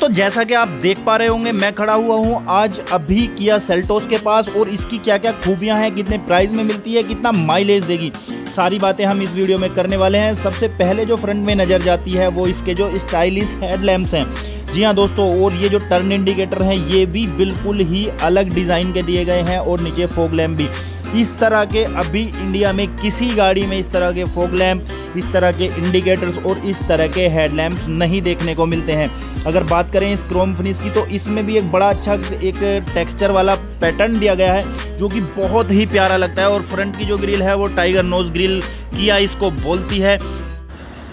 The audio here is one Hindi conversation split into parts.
दोस्तों जैसा कि आप देख पा रहे होंगे मैं खड़ा हुआ हूं आज अभी किया सेल्टोस के पास और इसकी क्या क्या खूबियां हैं, कितने प्राइस में मिलती है, कितना माइलेज देगी, सारी बातें हम इस वीडियो में करने वाले हैं। सबसे पहले जो फ्रंट में नज़र जाती है वो इसके जो स्टाइलिश हेडलैम्प्स हैं। जी हाँ दोस्तों, और ये जो टर्न इंडिकेटर हैं ये भी बिल्कुल ही अलग डिज़ाइन के दिए गए हैं और नीचे फॉग लैम्प भी। इस तरह के अभी इंडिया में किसी गाड़ी में इस तरह के फॉग लैम्प, इस तरह के इंडिकेटर्स और इस तरह के हेडलैम्प्स नहीं देखने को मिलते हैं। अगर बात करें इस क्रोम फिनिश की तो इसमें भी एक बड़ा अच्छा एक टेक्सचर वाला पैटर्न दिया गया है जो कि बहुत ही प्यारा लगता है। और फ्रंट की जो ग्रिल है वो टाइगर नोज ग्रिल किया इसको बोलती है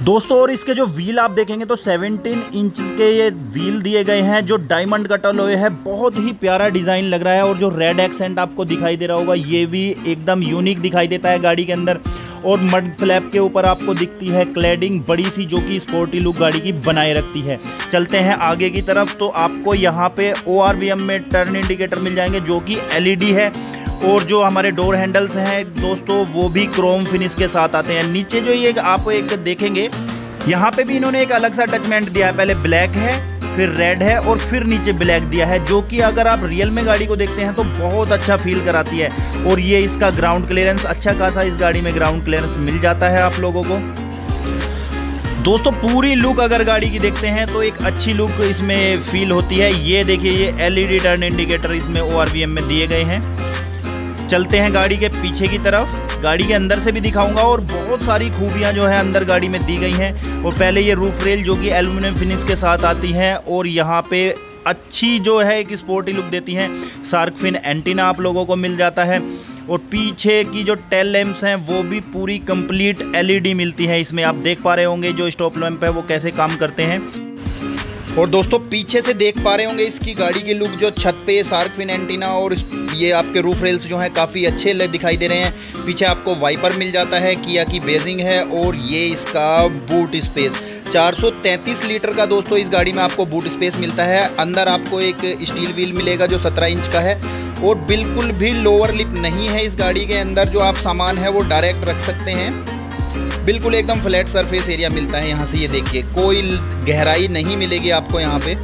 दोस्तों। और इसके जो व्हील आप देखेंगे तो 17 इंच के ये व्हील दिए गए हैं जो डायमंड कट अलॉय है, बहुत ही प्यारा डिज़ाइन लग रहा है। और जो रेड एक्सेंट आपको दिखाई दे रहा होगा ये भी एकदम यूनिक दिखाई देता है गाड़ी के अंदर। और मड फ्लैप के ऊपर आपको दिखती है क्लैडिंग बड़ी सी जो कि स्पोर्टी लुक गाड़ी की बनाए रखती है। चलते हैं आगे की तरफ तो आपको यहाँ पे ORVM में टर्न इंडिकेटर मिल जाएंगे जो कि LED है। और जो हमारे डोर हैंडल्स हैं दोस्तों वो भी क्रोम फिनिश के साथ आते हैं। नीचे जो ये आप एक देखेंगे यहाँ पे भी इन्होंने एक अलग सा अटैचमेंट दिया है, पहले ब्लैक है फिर रेड है और फिर नीचे ब्लैक दिया है जो कि अगर आप रियल में गाड़ी को देखते हैं तो बहुत अच्छा फील कराती है। और ये इसका ग्राउंड क्लियरेंस अच्छा खासा इस गाड़ी में ग्राउंड क्लियरेंस मिल जाता है आप लोगों को। दोस्तों पूरी लुक अगर गाड़ी की देखते हैं तो एक अच्छी लुक इसमें फील होती है। ये देखिए ये LED टर्न इंडिकेटर इसमें ORVM में दिए गए हैं। चलते हैं गाड़ी के पीछे की तरफ, गाड़ी के अंदर से भी दिखाऊंगा और बहुत सारी खूबियां जो है अंदर गाड़ी में दी गई हैं। और पहले ये रूफ रेल जो कि एल्युमिनियम फिनिश के साथ आती हैं और यहाँ पे अच्छी जो है एक स्पोर्टी लुक देती हैं। शार्क फिन एंटीना आप लोगों को मिल जाता है और पीछे की जो टेल लैम्प्स हैं वो भी पूरी कंप्लीट LED मिलती है इसमें। आप देख पा रहे होंगे जो स्टॉप लैम्प है वो कैसे काम करते हैं। और दोस्तों पीछे से देख पा रहे होंगे इसकी गाड़ी की लुक, जो छत पे शार्क फिन एंटीना और ये आपके रूफ रेल्स जो हैं काफ़ी अच्छे दिखाई दे रहे हैं। पीछे आपको वाइपर मिल जाता है, किया की बेजिंग है और ये इसका बूट स्पेस 433 लीटर का दोस्तों इस गाड़ी में आपको बूट स्पेस मिलता है। अंदर आपको एक स्टील व्हील मिलेगा जो 17 इंच का है और बिल्कुल भी लोअर लिप नहीं है इस गाड़ी के अंदर, जो आप सामान है वो डायरेक्ट रख सकते हैं। बिल्कुल एकदम फ्लैट सरफेस एरिया मिलता है यहाँ से, ये देखिए कोई गहराई नहीं मिलेगी आपको यहाँ पे।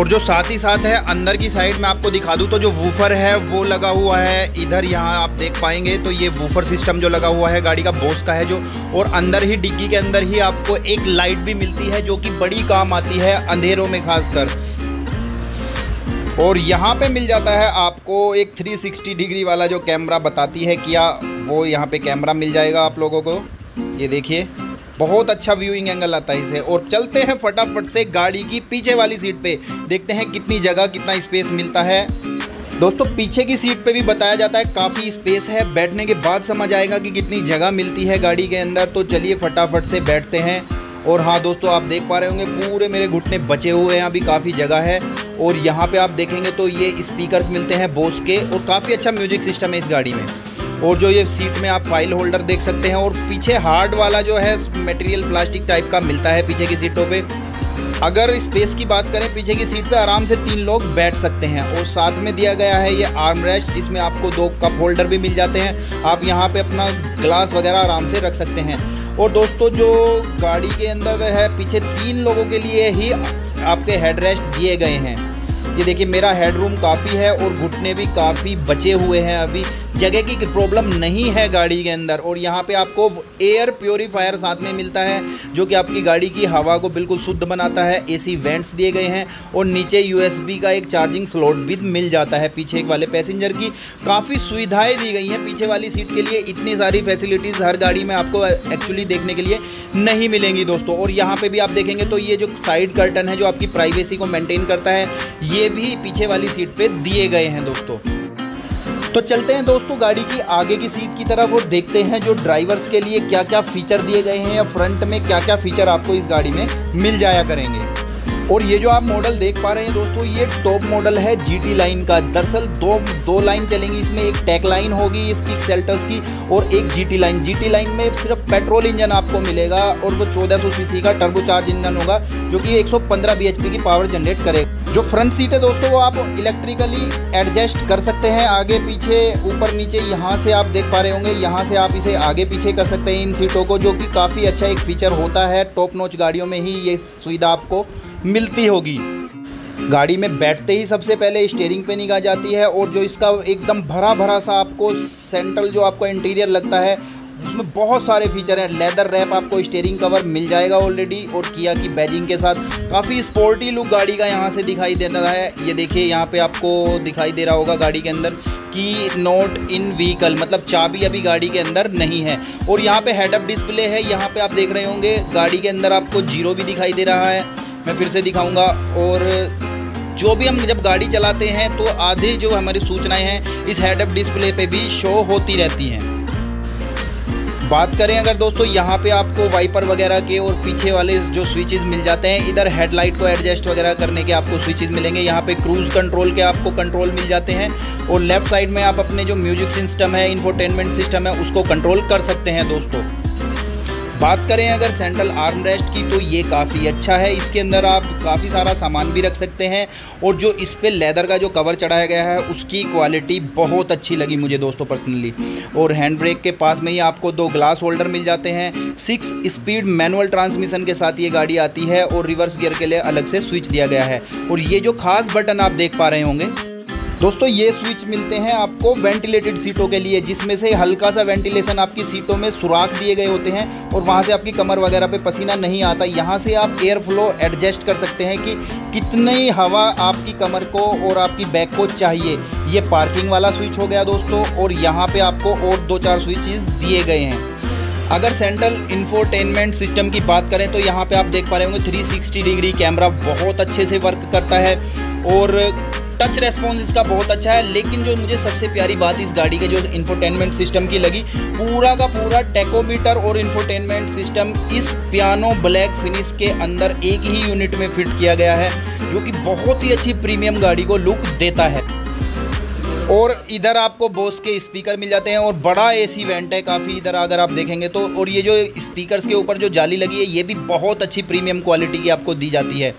और जो साथ ही साथ है अंदर की साइड में आपको दिखा दूँ तो जो वूफर है वो लगा हुआ है इधर, यहाँ आप देख पाएंगे तो ये वूफर सिस्टम जो लगा हुआ है गाड़ी का बोस का है जो। और अंदर ही डिग्गी के अंदर ही आपको एक लाइट भी मिलती है जो कि बड़ी काम आती है अंधेरों में खासकर। और यहाँ पे मिल जाता है आपको एक 360 डिग्री वाला जो कैमरा बताती है किया, वो यहाँ पे कैमरा मिल जाएगा आप लोगों को। ये देखिए बहुत अच्छा व्यूइंग एंगल आता है इसे। और चलते हैं फटाफट से गाड़ी की पीछे वाली सीट पे, देखते हैं कितनी जगह कितना स्पेस मिलता है। दोस्तों पीछे की सीट पे भी बताया जाता है काफ़ी स्पेस है, बैठने के बाद समझ आएगा कि कितनी जगह मिलती है गाड़ी के अंदर। तो चलिए फटाफट से बैठते हैं। और हाँ दोस्तों आप देख पा रहे होंगे पूरे मेरे घुटने बचे हुए हैं, अभी काफ़ी जगह है। और यहाँ पे आप देखेंगे तो ये स्पीकर्स मिलते हैं बोस के और काफ़ी अच्छा म्यूजिक सिस्टम है इस गाड़ी में। और जो ये सीट में आप फाइल होल्डर देख सकते हैं और पीछे हार्ड वाला जो है मटेरियल प्लास्टिक टाइप का मिलता है पीछे की सीटों पे। अगर स्पेस की बात करें पीछे की सीट पे आराम से 3 लोग बैठ सकते हैं। और साथ में दिया गया है ये आर्मरेस्ट जिसमें आपको 2 कप होल्डर भी मिल जाते हैं, आप यहाँ पे अपना ग्लास वगैरह आराम से रख सकते हैं। और दोस्तों जो गाड़ी के अंदर है पीछे 3 लोगों के लिए ही आपके हेडरेस्ट दिए गए हैं। ये देखिए मेरा हेडरूम काफ़ी है और घुटने भी काफ़ी बचे हुए हैं, अभी जगह की प्रॉब्लम नहीं है गाड़ी के अंदर। और यहाँ पे आपको एयर प्योरीफायर साथ में मिलता है जो कि आपकी गाड़ी की हवा को बिल्कुल शुद्ध बनाता है। AC वेंट्स दिए गए हैं और नीचे USB का एक चार्जिंग स्लॉट भी मिल जाता है पीछे वाले पैसेंजर की। काफ़ी सुविधाएँ दी गई हैं पीछे वाली सीट के लिए, इतनी सारी फैसिलिटीज़ हर गाड़ी में आपको एक्चुअली देखने के लिए नहीं मिलेंगी दोस्तों। और यहाँ पर भी आप देखेंगे तो ये जो साइड कर्टन है जो आपकी प्राइवेसी को मेनटेन करता है ये भी पीछे वाली सीट पे दिए गए हैं दोस्तों। तो चलते हैं दोस्तों गाड़ी की आगे की सीट की तरफ और देखते हैं जो ड्राइवर्स के लिए क्या क्या फीचर दिए गए हैं या फ्रंट में क्या क्या फीचर आपको इस गाड़ी में मिल जाया करेंगे। और ये जो आप मॉडल देख पा रहे हैं दोस्तों ये टॉप मॉडल है GT लाइन का। दरअसल दो लाइन चलेंगी इसमें, एक टेक लाइन होगी इसकी सेल्टस की और एक GT लाइन। GT लाइन में सिर्फ पेट्रोल इंजन आपको मिलेगा और वो 1400cc का टर्बोचार्ज इंजन होगा जो कि 115 BHP की पावर जनरेट करेगा। जो फ्रंट सीट है दोस्तों वो आप इलेक्ट्रिकली एडजस्ट कर सकते हैं आगे पीछे ऊपर नीचे, यहाँ से आप देख पा रहे होंगे यहाँ से आप इसे आगे पीछे कर सकते हैं इन सीटों को, जो कि काफ़ी अच्छा एक फीचर होता है। टॉप नॉच गाड़ियों में ही ये सुविधा आपको मिलती होगी। गाड़ी में बैठते ही सबसे पहले स्टीयरिंग पे निगाह जाती है और जो इसका एकदम भरा भरा सा आपको सेंट्रल जो आपका इंटीरियर लगता है उसमें बहुत सारे फीचर हैं। लेदर रैप आपको स्टीयरिंग कवर मिल जाएगा ऑलरेडी और किया की बैजिंग के साथ काफ़ी स्पोर्टी लुक गाड़ी का यहाँ से दिखाई दे रहा है। ये देखिए यहाँ पे आपको दिखाई दे रहा होगा गाड़ी के अंदर की नॉट इन व्हीकल, मतलब चाबी अभी गाड़ी के अंदर नहीं है। और यहाँ पे हेड अप डिस्प्ले है, यहाँ पे आप देख रहे होंगे गाड़ी के अंदर आपको जीरो भी दिखाई दे रहा है, मैं फिर से दिखाऊंगा। और जो भी हम जब गाड़ी चलाते हैं तो आधे जो हमारी सूचनाएं हैं इस हेड अप डिस्प्ले पे भी शो होती रहती हैं। बात करें अगर दोस्तों यहाँ पे आपको वाइपर वगैरह के और पीछे वाले जो स्विचेस मिल जाते हैं, इधर हेडलाइट को एडजस्ट वगैरह करने के आपको स्विचेस मिलेंगे। यहाँ पे क्रूज़ कंट्रोल के आपको कंट्रोल मिल जाते हैं और लेफ़्ट साइड में आप अपने जो म्यूजिक सिस्टम है, इंफोटेनमेंट सिस्टम है, उसको कंट्रोल कर सकते हैं दोस्तों। बात करें अगर सेंट्रल आर्म रेस्ट की तो ये काफ़ी अच्छा है, इसके अंदर आप काफ़ी सारा सामान भी रख सकते हैं। और जो इस पे लेदर का जो कवर चढ़ाया गया है उसकी क्वालिटी बहुत अच्छी लगी मुझे दोस्तों पर्सनली। और हैंड ब्रेक के पास में ही आपको दो ग्लास होल्डर मिल जाते हैं। 6-स्पीड मैनुअल ट्रांसमिशन के साथ ये गाड़ी आती है और रिवर्स गियर के लिए अलग से स्विच दिया गया है। और ये जो खास बटन आप देख पा रहे होंगे दोस्तों, ये स्विच मिलते हैं आपको वेंटिलेटेड सीटों के लिए, जिसमें से हल्का सा वेंटिलेशन आपकी सीटों में सुराख दिए गए होते हैं और वहाँ से आपकी कमर वगैरह पे पसीना नहीं आता। यहाँ से आप एयर फ्लो एडजस्ट कर सकते हैं कि कितनी हवा आपकी कमर को और आपकी बैक को चाहिए। ये पार्किंग वाला स्विच हो गया दोस्तों और यहाँ पर आपको और दो चार स्विचेस दिए गए हैं। अगर सेंट्रल इंफोटेनमेंट सिस्टम की बात करें तो यहाँ पर आप देख पा रहे होंगे 360 डिग्री कैमरा बहुत अच्छे से वर्क करता है और टच रेस्पॉन्स इसका बहुत अच्छा है। लेकिन जो मुझे सबसे प्यारी बात इस गाड़ी के जो इंफोटेनमेंट सिस्टम की लगी, पूरा का पूरा टैकोमीटर और इंफोटेनमेंट सिस्टम इस पियानो ब्लैक फिनिश के अंदर एक ही यूनिट में फिट किया गया है, जो कि बहुत ही अच्छी प्रीमियम गाड़ी को लुक देता है। और इधर आपको बोस के स्पीकर मिल जाते हैं और बड़ा एसी वेंट है काफ़ी इधर अगर आप देखेंगे तो। और ये जो स्पीकर्स के ऊपर जो जाली लगी है ये भी बहुत अच्छी प्रीमियम क्वालिटी की आपको दी जाती है।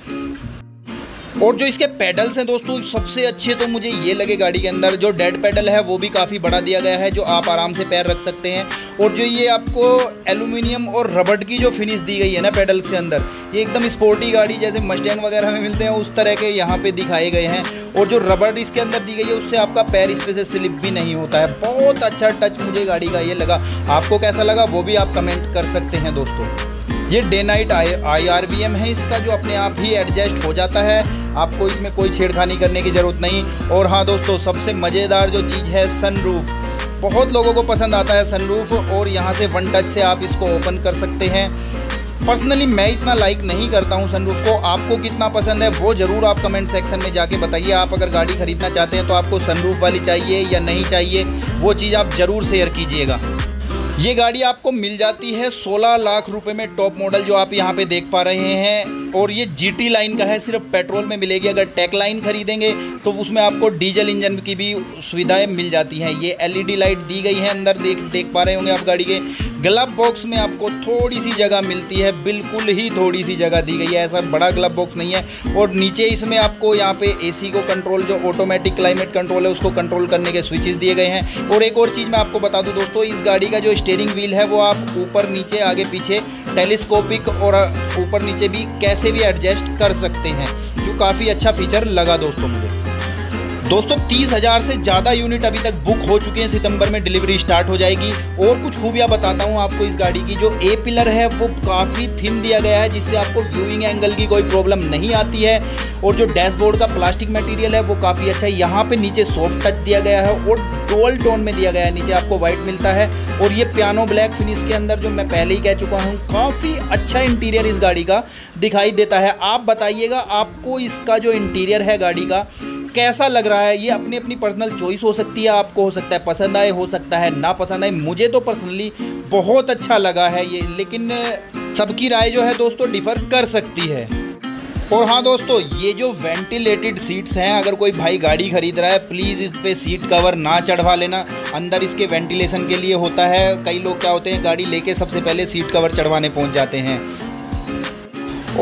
और जो इसके पेडल्स हैं दोस्तों सबसे अच्छे तो मुझे ये लगे गाड़ी के अंदर। जो डेड पेडल है वो भी काफ़ी बड़ा दिया गया है, जो आप आराम से पैर रख सकते हैं। और जो ये आपको एल्यूमिनियम और रबड़ की जो फिनिश दी गई है ना पेडल्स के अंदर, ये एकदम स्पोर्टी गाड़ी जैसे मस्टैंग वगैरह में मिलते हैं उस तरह के यहाँ पे दिखाए गए हैं। और जो रबड़ इसके अंदर दी गई है उससे आपका पैर इस पे से स्लिप भी नहीं होता है। बहुत अच्छा टच मुझे गाड़ी का ये लगा, आपको कैसा लगा वो भी आप कमेंट कर सकते हैं दोस्तों। ये डे नाइट IRVM है इसका, जो अपने आप ही एडजस्ट हो जाता है, आपको इसमें कोई छेड़खानी करने की ज़रूरत नहीं। और हाँ दोस्तों, सबसे मज़ेदार जो चीज़ है सनरूफ, बहुत लोगों को पसंद आता है सनरूफ और यहाँ से वन टच से आप इसको ओपन कर सकते हैं। पर्सनली मैं इतना लाइक नहीं करता हूँ सनरूफ को, आपको कितना पसंद है वो ज़रूर आप कमेंट सेक्शन में जाके बताइए। आप अगर गाड़ी खरीदना चाहते हैं तो आपको सनरूफ वाली चाहिए या नहीं चाहिए, वो चीज़ आप ज़रूर शेयर कीजिएगा। ये गाड़ी आपको मिल जाती है 16 लाख रुपए में टॉप मॉडल, जो आप यहाँ पे देख पा रहे हैं। और ये GT लाइन का है, सिर्फ पेट्रोल में मिलेगी। अगर टेक लाइन खरीदेंगे तो उसमें आपको डीजल इंजन की भी सुविधाएं मिल जाती हैं। ये LED लाइट दी गई है अंदर, देख पा रहे होंगे आप। गाड़ी के ग्लब बॉक्स में आपको थोड़ी सी जगह मिलती है, बिल्कुल ही थोड़ी सी जगह दी गई है, ऐसा बड़ा ग्लब बॉक्स नहीं है। और नीचे इसमें आपको यहाँ पे AC को कंट्रोल, जो ऑटोमेटिक क्लाइमेट कंट्रोल है उसको कंट्रोल करने के स्विचेस दिए गए हैं। और एक और चीज़ मैं आपको बता दूँ दोस्तों, इस गाड़ी का जो स्टीयरिंग व्हील है वो आप ऊपर नीचे आगे पीछे टेलीस्कोपिक और ऊपर नीचे भी कैसे भी एडजस्ट कर सकते हैं, जो काफ़ी अच्छा फीचर लगा दोस्तों मुझे। दोस्तों 30,000 से ज़्यादा यूनिट अभी तक बुक हो चुके हैं, सितंबर में डिलीवरी स्टार्ट हो जाएगी। और कुछ खूबियाँ बताता हूँ आपको इस गाड़ी की। जो A पिलर है वो काफ़ी थिन दिया गया है, जिससे आपको व्यूइंग एंगल की कोई प्रॉब्लम नहीं आती है। और जो डैशबोर्ड का प्लास्टिक मटेरियल है वो काफ़ी अच्छा है, यहाँ पे नीचे सॉफ्ट टच दिया गया है और डुअल टोन में दिया गया है, नीचे आपको वाइट मिलता है। और ये पियानो ब्लैक फिनिश के अंदर, जो मैं पहले ही कह चुका हूँ, काफ़ी अच्छा इंटीरियर इस गाड़ी का दिखाई देता है। आप बताइएगा आपको इसका जो इंटीरियर है गाड़ी का कैसा लग रहा है। ये अपनी अपनी पर्सनल चॉइस हो सकती है, आपको हो सकता है पसंद आए, हो सकता है ना पसंद आए। मुझे तो पर्सनली बहुत अच्छा लगा है ये, लेकिन सबकी राय जो है दोस्तों डिफर कर सकती है। और हाँ दोस्तों, ये जो वेंटिलेटेड सीट्स हैं, अगर कोई भाई गाड़ी खरीद रहा है प्लीज़ इस पे सीट कवर ना चढ़वा लेना, अंदर इसके वेंटिलेशन के लिए होता है। कई लोग क्या होते हैं, गाड़ी लेके सबसे पहले सीट कवर चढ़वाने पहुंच जाते हैं।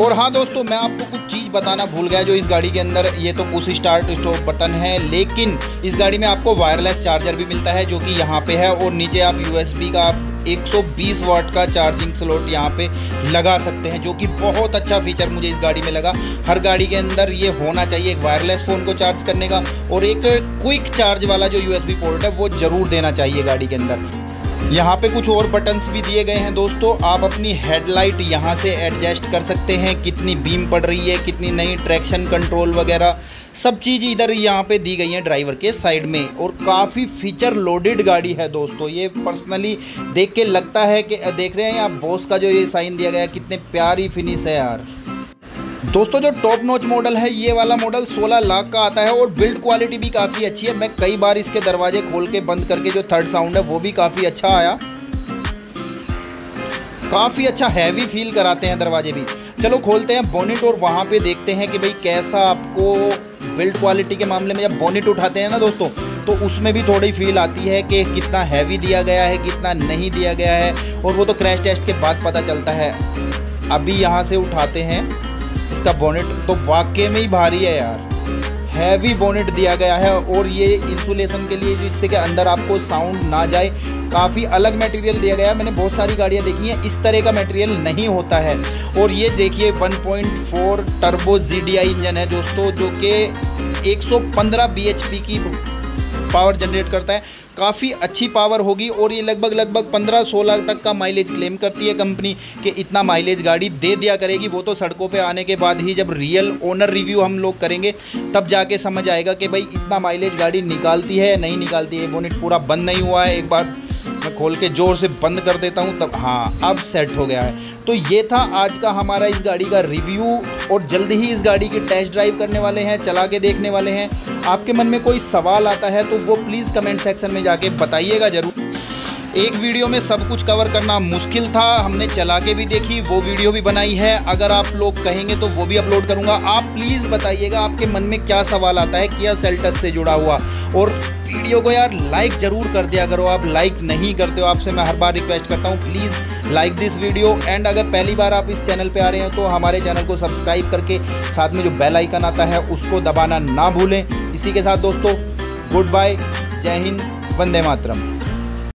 और हाँ दोस्तों, मैं आपको कुछ चीज़ बताना भूल गया जो इस गाड़ी के अंदर, ये तो पुश स्टार्ट स्टॉप बटन है, लेकिन इस गाड़ी में आपको वायरलेस चार्जर भी मिलता है, जो कि यहाँ पे है। और नीचे आप USB का आप 120 वाट का चार्जिंग स्लॉट यहाँ पे लगा सकते हैं, जो कि बहुत अच्छा फीचर मुझे इस गाड़ी में लगा। हर गाड़ी के अंदर ये होना चाहिए, एक वायरलेस फ़ोन को चार्ज करने का और एक क्विक चार्ज वाला जो USB पोर्ट है वो ज़रूर देना चाहिए गाड़ी के अंदर। यहाँ पे कुछ और बटन्स भी दिए गए हैं दोस्तों। आप अपनी हेडलाइट यहाँ से एडजस्ट कर सकते हैं, कितनी बीम पड़ रही है, कितनी नहीं, ट्रैक्शन कंट्रोल वगैरह सब चीज़ इधर यहाँ पे दी गई है ड्राइवर के साइड में। और काफ़ी फीचर लोडेड गाड़ी है दोस्तों, ये पर्सनली देख के लगता है कि देख रहे हैं आप बोस का जो ये साइन दिया गया है, कितने प्यारी फिनिश है यार। दोस्तों जो टॉप नॉच मॉडल है, ये वाला मॉडल 16 लाख का आता है और बिल्ड क्वालिटी भी काफ़ी अच्छी है। मैं कई बार इसके दरवाजे खोल के बंद करके जो थर्ड साउंड है वो भी काफ़ी अच्छा आया, काफ़ी अच्छा हैवी फील कराते हैं दरवाजे भी। चलो खोलते हैं बोनेट और वहाँ पे देखते हैं कि भाई कैसा आपको बिल्ड क्वालिटी के मामले में जब बोनेट उठाते हैं ना दोस्तों, तो उसमें भी थोड़ी फील आती है कि कितना हैवी दिया गया है, कितना नहीं दिया गया है, और वो तो क्रैश टेस्ट के बाद पता चलता है। अभी यहाँ से उठाते हैं इसका बोनेट, तो वाकई में ही भारी है यार, हैवी बोनेट दिया गया है। और ये इंसुलेशन के लिए, जिससे कि अंदर आपको साउंड ना जाए, काफ़ी अलग मटेरियल दिया गया है। मैंने बहुत सारी गाड़ियाँ देखी हैं, इस तरह का मटेरियल नहीं होता है। और ये देखिए 1.4 टर्बो GDI इंजन है दोस्तों, जो कि 115 BHP की पावर जनरेट करता है। काफ़ी अच्छी पावर होगी और ये लगभग 15-16 तक का माइलेज क्लेम करती है कंपनी कि इतना माइलेज गाड़ी दे दिया करेगी। वो तो सड़कों पे आने के बाद ही, जब रियल ओनर रिव्यू हम लोग करेंगे, तब जाके समझ आएगा कि भाई इतना माइलेज गाड़ी निकालती है नहीं निकालती है। बोनेट पूरा बंद नहीं हुआ है, एक बार मैं खोल के ज़ोर से बंद कर देता हूँ, तब हाँ अब सेट हो गया है। तो ये था आज का हमारा इस गाड़ी का रिव्यू, और जल्दी ही इस गाड़ी की टेस्ट ड्राइव करने वाले हैं, चला के देखने वाले हैं। आपके मन में कोई सवाल आता है तो वो प्लीज़ कमेंट सेक्शन में जाके बताइएगा ज़रूर। एक वीडियो में सब कुछ कवर करना मुश्किल था, हमने चला के भी देखी, वो वीडियो भी बनाई है। अगर आप लोग कहेंगे तो वो भी अपलोड करूँगा। आप प्लीज़ बताइएगा आपके मन में क्या सवाल आता है किया सेल्टस से जुड़ा हुआ। और वीडियो को यार लाइक ज़रूर कर दिया करो, आप लाइक नहीं करते हो, आपसे मैं हर बार रिक्वेस्ट करता हूँ, please like this video. And अगर पहली बार आप इस चैनल पे आ रहे हैं तो हमारे चैनल को सब्सक्राइब करके साथ में जो बेल आइकन आता है उसको दबाना ना भूलें। इसी के साथ दोस्तों गुड बाय, जय हिंद, वंदे मातरम।